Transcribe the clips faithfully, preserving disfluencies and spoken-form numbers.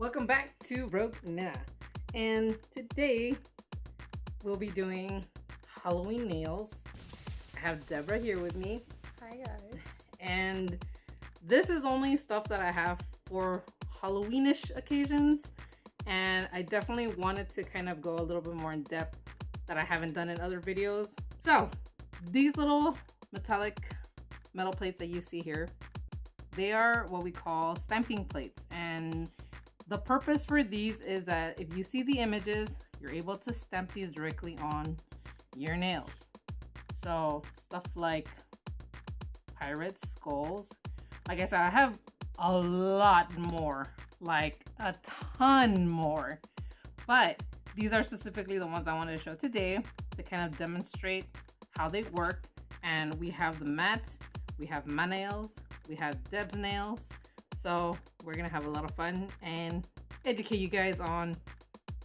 Welcome back to Rogue Nena, and today we'll be doing Halloween nails. I have Deborah here with me. Hi guys. And this is only stuff that I have for Halloweenish occasions, and I definitely wanted to kind of go a little bit more in depth that I haven't done in other videos. So these little metallic metal plates that you see here, they are what we call stamping plates, and the purpose for these is that if you see the images, you're able to stamp these directly on your nails. So stuff like pirate skulls. Like I said, I have a lot more, like a ton more, but these are specifically the ones I wanted to show today to kind of demonstrate how they work. And we have the mat, we have my nails, we have Deb's nails. So we're gonna have a lot of fun and educate you guys on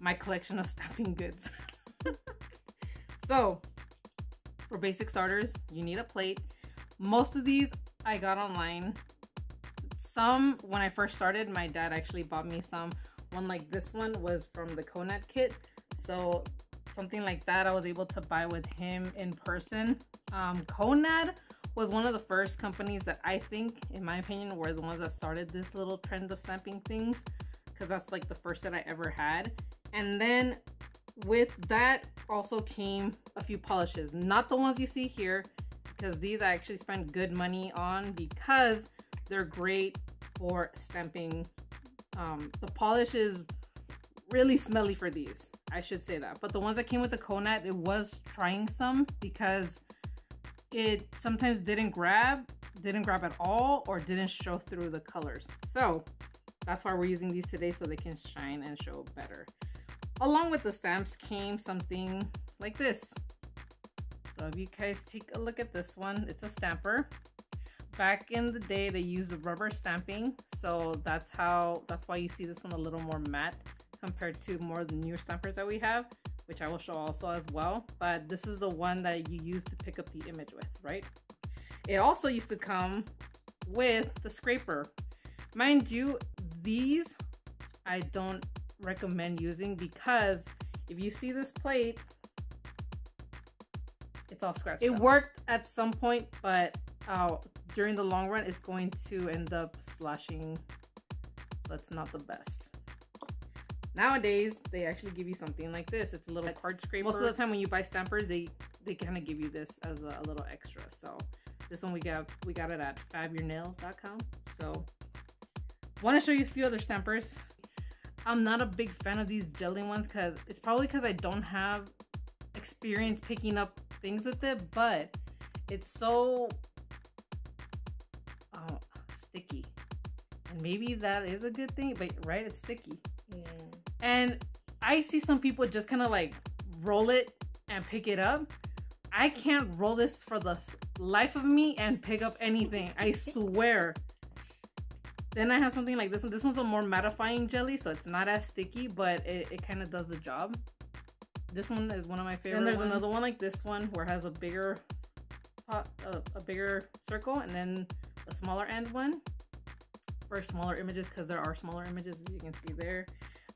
my collection of stamping goods. So for basic starters, you need a plate. Most of these I got online. Some, when I first started, my dad actually bought me some. One like this one was from the Konad kit. So something like that I was able to buy with him in person. Um, Konad was one of the first companies that I think, in my opinion, were the ones that started this little trend of stamping things, because that's like the first that I ever had. And then with that also came a few polishes, not the ones you see here, because these I actually spent good money on because they're great for stamping. Um, the polish is really smelly for these, I should say that. But the ones that came with the Konad, it was trying some because it sometimes didn't grab, didn't grab at all, or didn't show through the colors. So that's why we're using these today, so they can shine and show better. Along with the stamps came something like this. So if you guys take a look at this one, it's a stamper. Back in the day, they used rubber stamping. So that's how, that's why you see this one a little more matte compared to more of the newer stampers that we have, which I will show also as well. But this is the one that you use to pick up the image with, right? It also used to come with the scraper. Mind you, these I don't recommend using because if you see this plate, it's all scratched up. It worked at some point, but uh, during the long run, it's going to end up sloshing. So it's not the best. Nowadays, they actually give you something like this. It's a little card scraper. Most of the time when you buy stampers, they, they kind of give you this as a, a little extra. So this one we got, we got it at fab your nails dot com. So want to show you a few other stampers. I'm not a big fan of these jelly ones because it's probably because I don't have experience picking up things with it, but it's so oh, sticky. And maybe that is a good thing, but right, it's sticky. Yeah. And I see some people just kind of like roll it and pick it up. I can't roll this for the life of me and pick up anything, I swear. Then I have something like this one. This one's a more mattifying jelly, so it's not as sticky, but it, it kind of does the job. This one is one of my favorite. Then there's ones. Another one like this one where it has a bigger, pot, uh, a bigger circle, and then a smaller end one for smaller images, because there are smaller images as you can see there.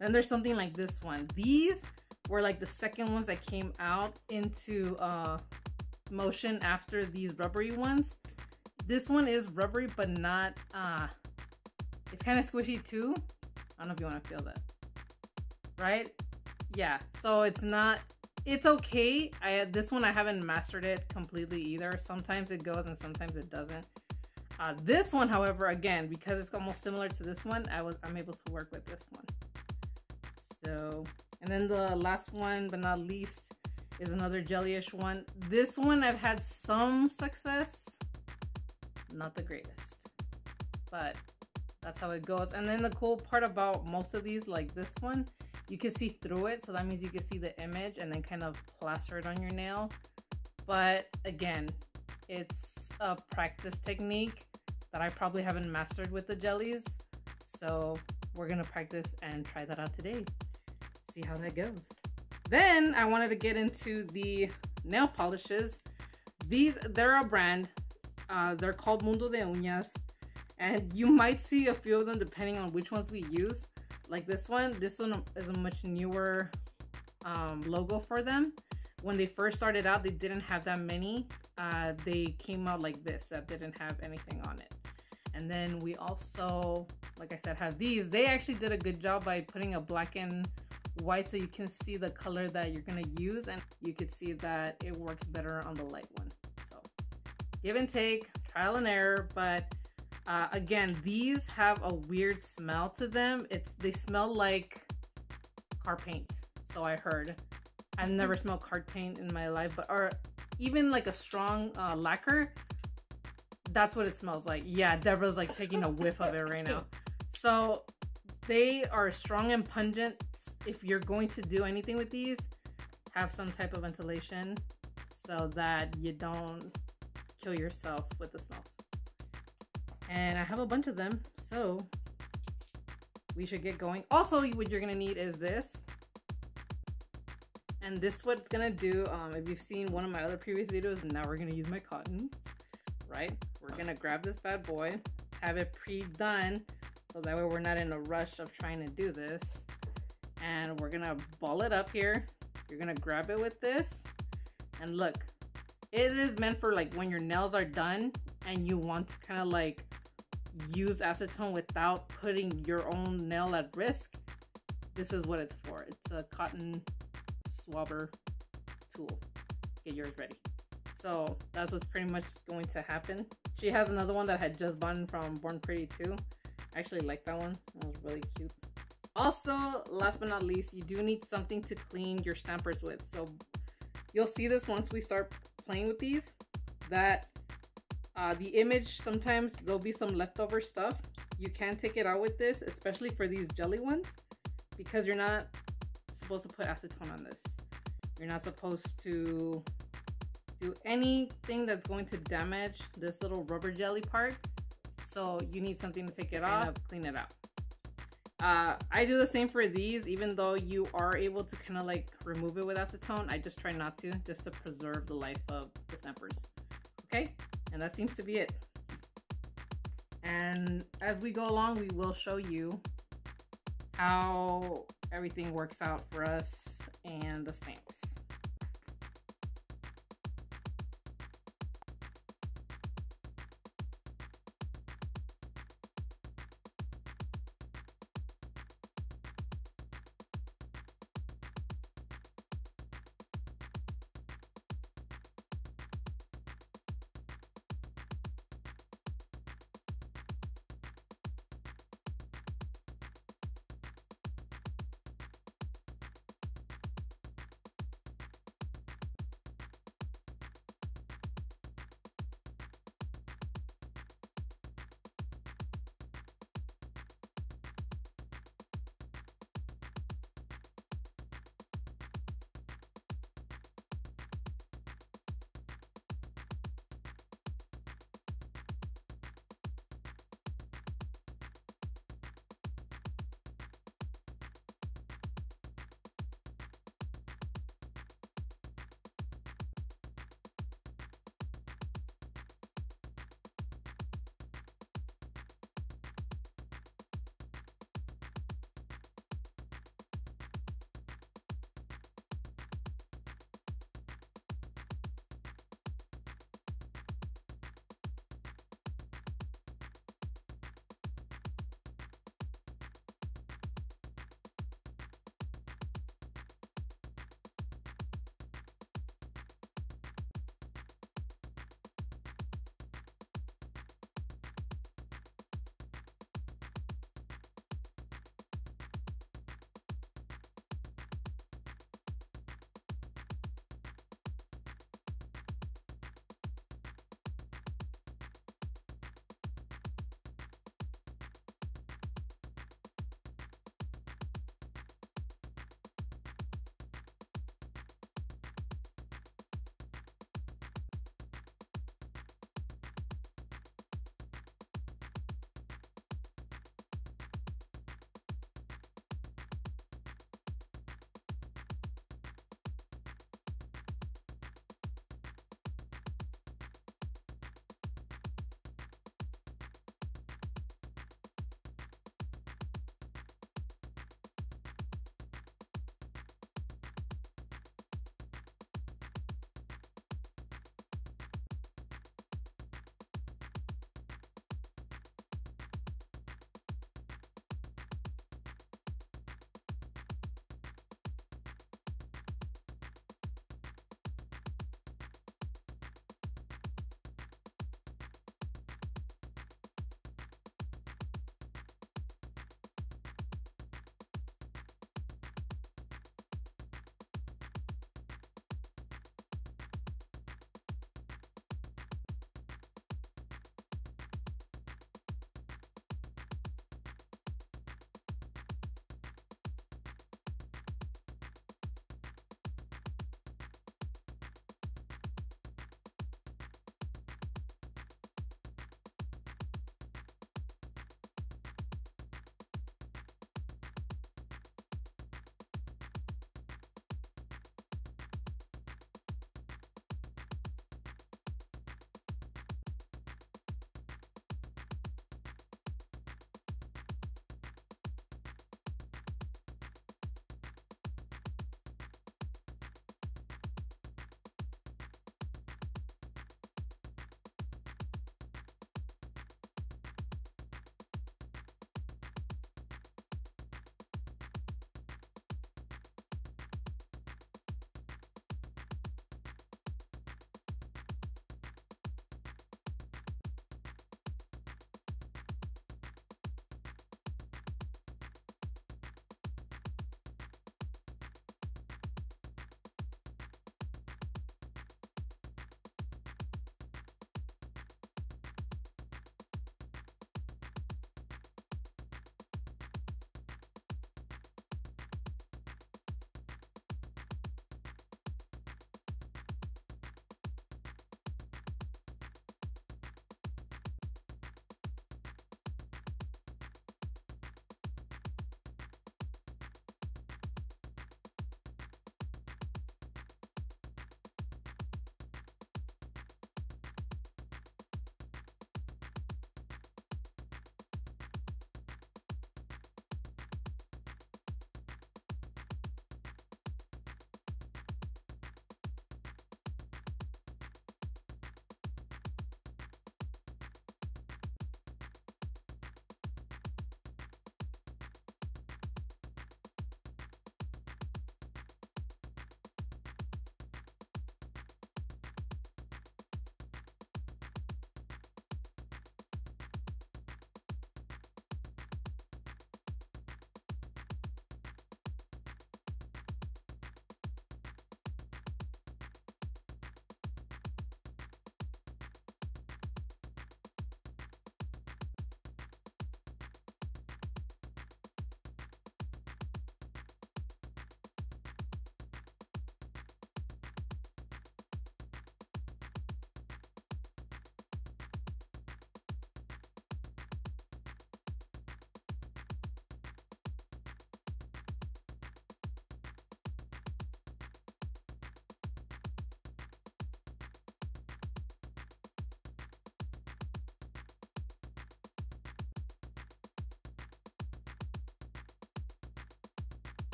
Then there's something like this one. These were like the second ones that came out into uh, motion after these rubbery ones. This one is rubbery, but not, uh, it's kind of squishy too. I don't know if you want to feel that, right? Yeah, so it's not, it's okay. I, this one, I haven't mastered it completely either. Sometimes it goes and sometimes it doesn't. Uh, this one, however, again, because it's almost similar to this one, I was, I'm able to work with this one. So, and then the last one, but not least, is another jellyish one. This one I've had some success, not the greatest, but that's how it goes. And then the cool part about most of these, like this one, you can see through it. So that means you can see the image and then kind of plaster it on your nail. But again, it's a practice technique that I probably haven't mastered with the jellies. So we're gonna practice and try that out today. See how that goes. Then I wanted to get into the nail polishes. These, they're a brand. Uh, they're called Mundo de Uñas. And you might see a few of them depending on which ones we use. like this one. This one is a much newer um, logo for them. When they first started out, they didn't have that many. Uh, they came out like this, that didn't have anything on it. And then we also, like I said, have these. They actually did a good job by putting a black and white so you can see the color that you're gonna use, and you could see that it works better on the light one. So give and take, trial and error, but uh, again, these have a weird smell to them. It's they smell like car paint, so I heard. I've never smelled car paint in my life, but or even like a strong uh, lacquer. That's what it smells like. Yeah, Deborah's like taking a whiff of it right now. So they are strong and pungent. If you're going to do anything with these, have some type of ventilation so that you don't kill yourself with the smells. And I have a bunch of them, so we should get going. Also, what you're gonna need is this. And this is what it's gonna do. Um, if you've seen one of my other previous videos, now we're gonna use my cotton, right? We're gonna grab this bad boy, have it pre-done, so that way we're not in a rush of trying to do this. And we're gonna ball it up here. You're gonna grab it with this. And look, it is meant for like when your nails are done and you want to kind of like use acetone without putting your own nail at risk. This is what it's for. It's a cotton swabber tool. Get yours ready. So that's what's pretty much going to happen. She has another one that I had just bought from Born Pretty too. I actually like that one. That was really cute. Also, last but not least, you do need something to clean your stampers with. So you'll see this once we start playing with these, that uh, the image, sometimes there'll be some leftover stuff. You can take it out with this, especially for these jelly ones, because you're not supposed to put acetone on this. You're not supposed to do anything that's going to damage this little rubber jelly part. So you need something to take it off, clean it out. Uh, I do the same for these, even though you are able to kind of like remove it with acetone. I just try not to, just to preserve the life of the stampers. Okay, and that seems to be it. And as we go along, we will show you how everything works out for us and the stamps.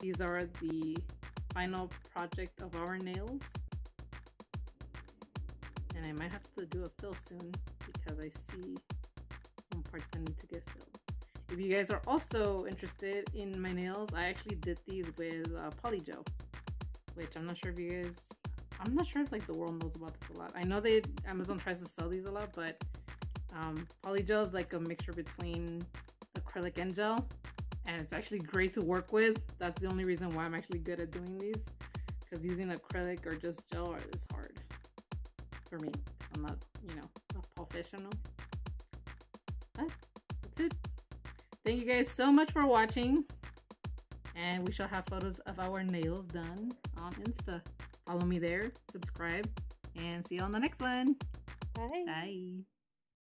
These are the final project of our nails. And I might have to do a fill soon because I see some parts that need to get filled. If you guys are also interested in my nails, I actually did these with uh, polygel, which I'm not sure if you guys, I'm not sure if like the world knows about this a lot. I know they Amazon tries to sell these a lot, but um, polygel is like a mixture between acrylic and gel, and it's actually great to work with. That's the only reason why I'm actually good at doing these, because using acrylic or just gel is hard for me. I'm not, you know, not professional. But that's it. Thank you guys so much for watching, and we shall have photos of our nails done on Insta. Follow me there, subscribe, and see you on the next one. Bye. Bye.